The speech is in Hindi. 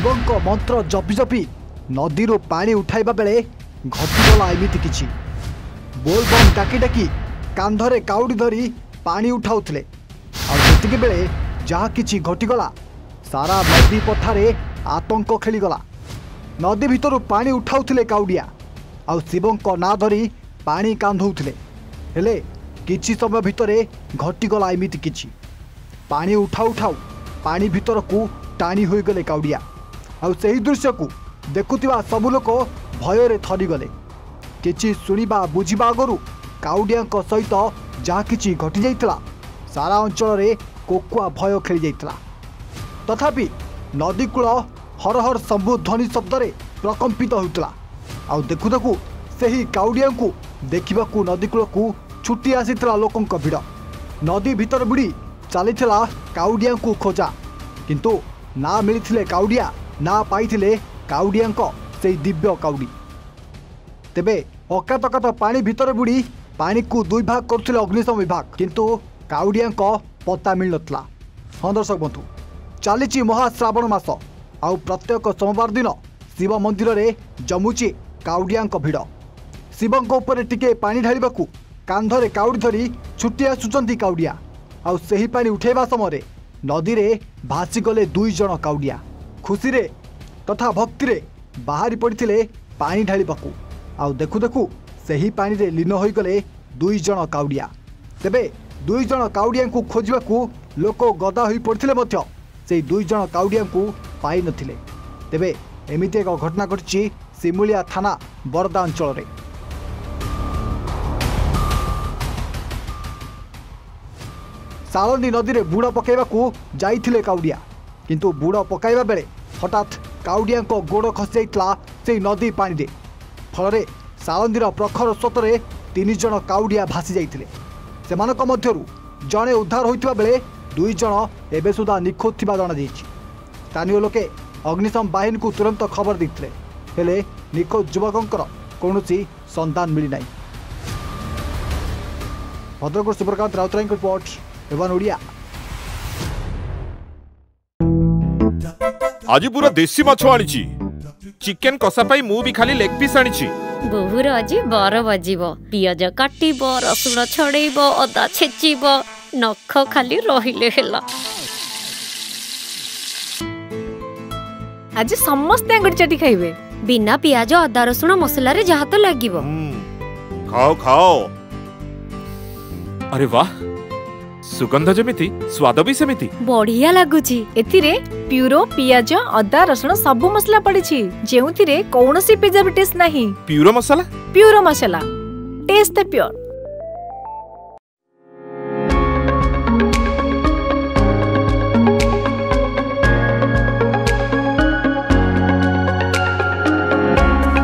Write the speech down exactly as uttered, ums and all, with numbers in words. शिवंक मंत्र जपि जपि नदी पानी उठाइबा बेले घटिगला एमती किछि। बोलबम डाकी डाकी कांधरे काउडी धरी पानी उठाउथिले आतिक बेले जहा किछि घटिगला। सारा नदी पथारे आतंक खेलीगला। नदी भितरु पानी उठाउथिले काउडिया आ शिवंक ना धरी पानी कांधौथिले। हेले किछि समय भितरे घटिगला एमती किछि। पानी उठाउ उठाउ पानी भितर को टाणी हो गले काउडिया। आ सही दृश्य को देखुवा सबु लोक भयर थरीगले। किछि सुनिबा बुझिबा आगरु काउडिया को सहित जहा किछि घटी जाइतला सारा अंचल रे कोकुआ भय खेली जाइतला। तथापि नदी कूल हर हर शंभु ध्वनि शब्द रे प्रकंपित होइतला। आ देखु देखु सही काउडिया को देखिबा को नदी कूल को छुटी आसीतला लोकंक भिड़। नदी भितर बुड़ी चलीथिला काउडिया को खोजा, किंतु ना मिलथिले काउडिया ना पाइथिले काउडिया से दिव्य काउडी। तेबे अकातकात पानी भितर बुड़ी पानी को दुई भाग करथिले अग्निशम विभाग, किंतु काउडिया पत्ता मिल नथिला। हाँ दर्शक बंधु, चली महाश्रावण मास आउ प्रत्येक सोमवार दिन शिव मंदिर रे जमुची काउडिया भिड़। शिवंक ऊपर टिके पानी ढालिबाकू कांधरे काउडी धरी छुट्टी आसुचंती काउडिया। आउ सही पानी उठेबा समय नदी रे भासीगले दुई जण काउडिया। खुशी रे तथा भक्ति रे बाहरी पड़िथिले पानी ढालिबाकू। आउ देखु देखु सही पानी रे लीन होई गले दुई जण काउडिया। तेबे दुई जण काउडिया को खोजिबाकू लोक गदा होई पड़थिले मध्य सेई दुई जण काउडिया को पाई नथिले। तेबे एमिति एक घटना घटिछि सिमुलिया थाना बरदा अंचल रे। सालनी नदी रे बुड़ पकैबाकू जाइथिले काउडिया, किंतु बुड़ पकाइबा बेले हठात काउडिया को गोड़ खसि जाइतला सेई नदी पानी रे। फल सालंदीर प्रखर स्रोतरे तीन जण काउडिया भासी जाइथिले। सेमानक मध्यरु जणे उद्धार होइतिबा बेले दुई जण एबे सुधा निखोज थिबा जाना दैछि। स्थानीय लोके अग्निशम बाहिनी को तुरंत खबर दैथिले, हेले निखोज युवकंकर कोनोसी संधान मिलि नाई। भद्रकपुर सुप्रकांत राउतराय रिपोर्ट एवं ओडिया। आज पूरा देसी माछ आनिछि। चिकेन कसा पाई मु भी खाली लेग पीस आनिछि। बहुर आज बर बजिबो, पियाज काटिबो, रसुण छड़ेइबो, अदा छेचिबो, नख खाली रहिले हेला। आज समस्त अंगड़ चटी खाइबे बिना पियाज अदा रसुण मसाला रे जहा तो लागिबो। खाओ खाओ। अरे वाह, सुगंध जेमिति स्वाद भी सेमिति बढ़िया लागुछि। एथिरे प्यूरो पियाज अदा रसुण सब मसला पड़िछि, जेउथिरे कोनोसी पेजाबिटेस नाही। प्यूरो मसाला, प्यूरो मसाला टेस्ट द प्योर।